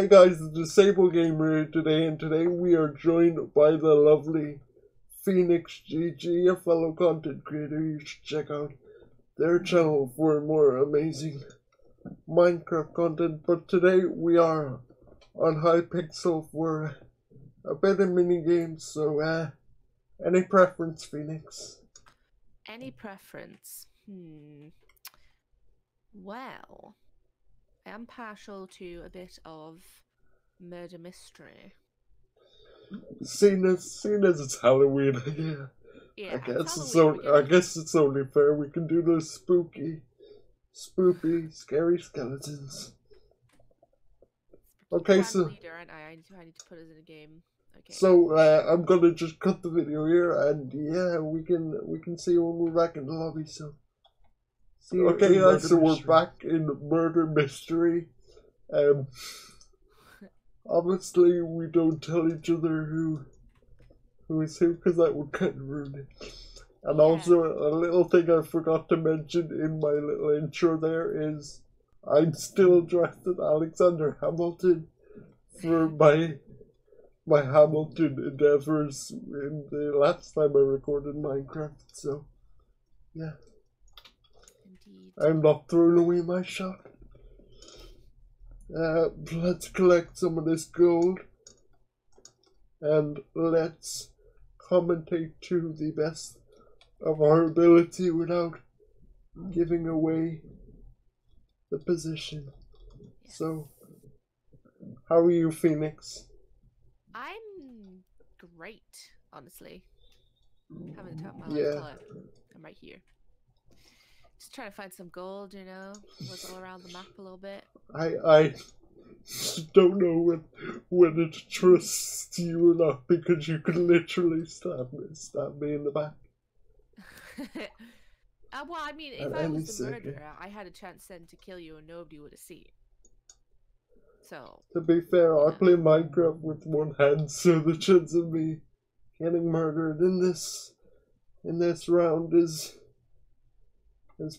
Hi guys, The Disabled Gamer today, and today we are joined by the lovely PhoenixGG, a fellow content creator. You should check out their channel for more amazing Minecraft content. But today we are on Hypixel for a bit of minigames, so any preference, Phoenix? Any preference? Well, I am partial to a bit of murder mystery. Seeing as it's Halloween, yeah. I guess it's only fair we can do those spooky, scary skeletons. Okay, I'm so leader, aren't I? I need to put us in a game. Okay. So I'm gonna just cut the video here, and yeah, we can see when we're back in the lobby. So. Okay, guys, so we're back in murder mystery. Obviously, we don't tell each other who is who, because that would kind of ruin it. And also, a little thing I forgot to mention in my little intro there is I'm still dressed as Alexander Hamilton for my Hamilton endeavors in the last time I recorded Minecraft. So, yeah. I'm not throwing away my shot. Let's collect some of this gold. And let's commentate to the best of our ability without giving away the position. Yes. So, how are you, Phoenix? I'm great, honestly. Having the top of my life color. I'm right here. Just trying to find some gold, you know, wiggle around the map a little bit. I don't know whether to trust you or not, because you could literally stab me in the back. Well, I mean, if I was the murderer, I had a chance then to kill you and nobody would have seen. So. To be fair, I play Minecraft with one hand, so the chance of me getting murdered in this round is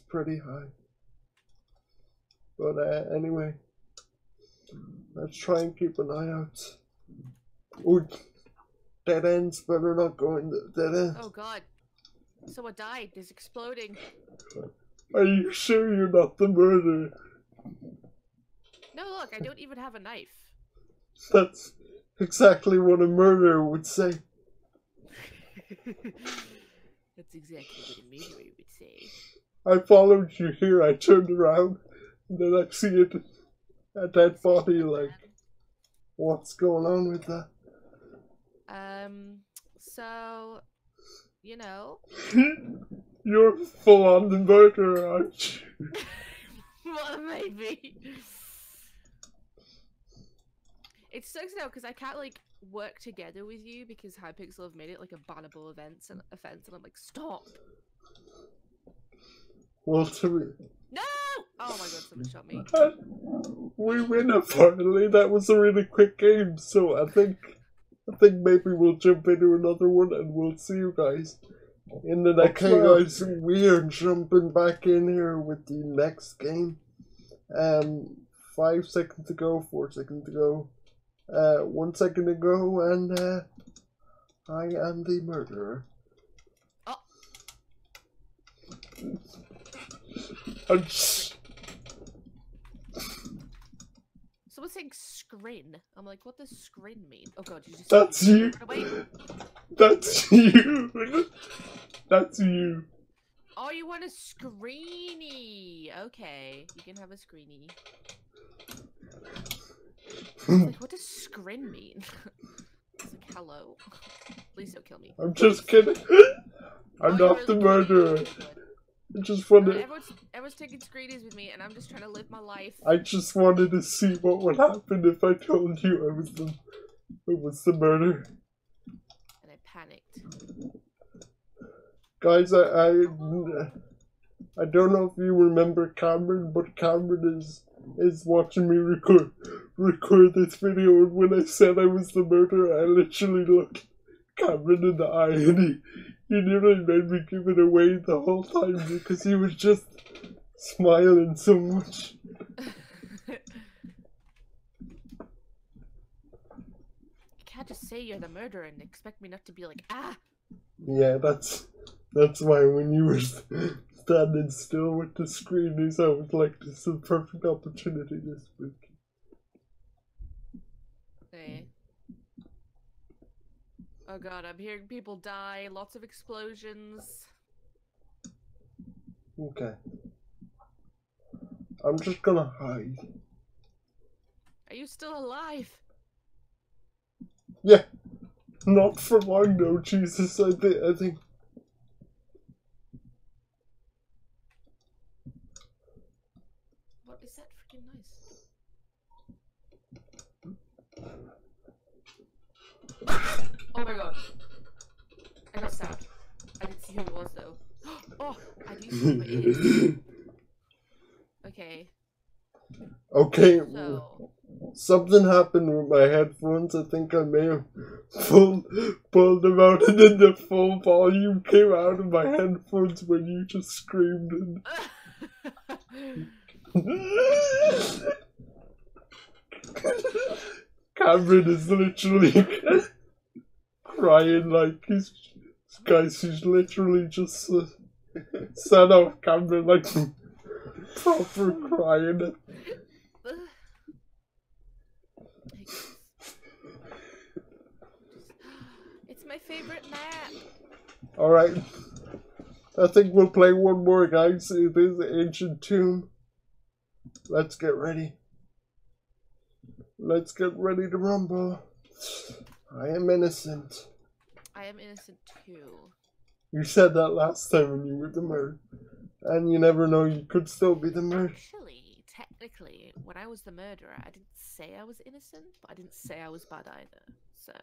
pretty high. But anyway, let's try and keep an eye out. Oh, dead ends, better not go in the dead end. Oh god, someone died, it's exploding. Are you sure you're not the murderer? No, look, I don't even have a knife. That's exactly what a murderer would say. That's exactly what a murderer would say. I followed you here, I turned around, and then I see it, a dead body, like, what's going on with that? So, you know. You're full on the murderer, aren't you? Well, maybe. It sucks now, because I can't, like, work together with you, because Hypixel have made it, like, a bannable offense, and I'm like, stop! Well, no! Oh my god, someone shot me. We win apparently. That was a really quick game, so I think maybe we'll jump into another one and we'll see you guys in the next one. Okay, guys, we are jumping back in here with the next game. 5 seconds to go, 4 seconds to go, 1 second to go, and I am the murderer. Oh. Someone's saying scrin. I'm like, what does scrin mean? Oh god, you just. That's you. That's you. That's you. Oh, you want a screeny? Okay, you can have a screeny. Like, what does scrin mean? It's like, hello. Please don't kill me. I'm just kidding. I'm not the murderer. I just wanted. Everyone's taking screenies with me, and I'm just trying to live my life. I just wanted to see what would happen if I told you it was the murder. And I panicked. Guys, I don't know if you remember Cameron, but Cameron is watching me record this video, and when I said I was the murderer, I literally looked Cameron in the eye, and he nearly made me give it away the whole time because he was just smiling so much. can't just say you're the murderer and expect me not to be like, ah! Yeah, that's why when you were standing still with the screeners, I was like, this is the perfect opportunity this week. Hey. Oh god, I'm hearing people die, lots of explosions. Okay. I'm just gonna hide. Are you still alive? Yeah. Not for long, no, Jesus, I think. What is that freaking noise? Oh my god. I got stabbed. I didn't see who it was though. Oh, I do see my ears. Okay. Okay. So. Something happened with my headphones. I think I may have pulled them out, and then the full volume came out of my headphones when you just screamed. Cameron is literally crying like he's. Guys, he's literally just sat off camera like proper crying. It's my favorite map. Alright. I think we'll play one more, guys. It is Ancient Tomb. Let's get ready. Let's get ready to rumble. I am innocent. I am innocent too. You said that last time when you were the murderer. And you never know, you could still be the murderer. Actually, technically, when I was the murderer, I didn't say I was innocent, but I didn't say I was bad either, so...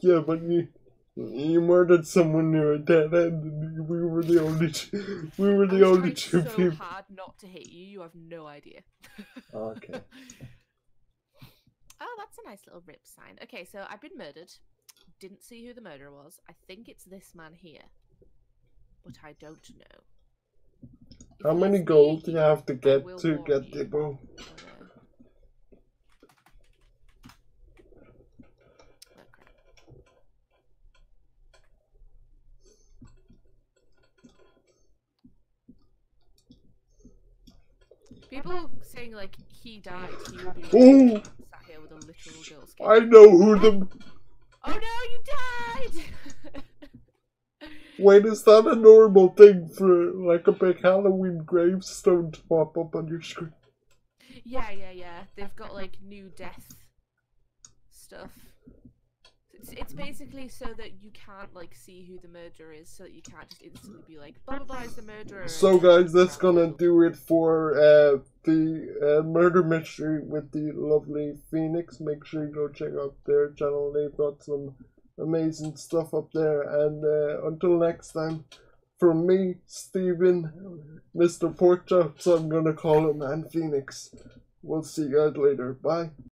Yeah, but you murdered someone near a dead end, and we were the only two, we were the only two people. I was trying so hard not to hit you, you have no idea. Okay. Oh, that's a nice little rip sign. Okay, so I've been murdered. Didn't see who the murderer was. I think it's this man here. But I don't know. How many gold do you have to get to get the bow? People saying, like, he died, he would be like, sat here with a literal girl skin. I know who the... Oh no, you died! Wait, is that a normal thing for, like, a big Halloween gravestone to pop up on your screen? Yeah, yeah, yeah. They've got, like, new death stuff. It's basically so that you can't, like, see who the murderer is, so that you can't just instantly be like, blah, blah, blah is the murderer. So, guys, that's gonna do it for the murder mystery with the lovely Phoenix. Make sure you go check out their channel. They've got some amazing stuff up there. And until next time, from me, Steven, Mr. Porkchops, I'm gonna call him, and Phoenix. We'll see you guys later. Bye.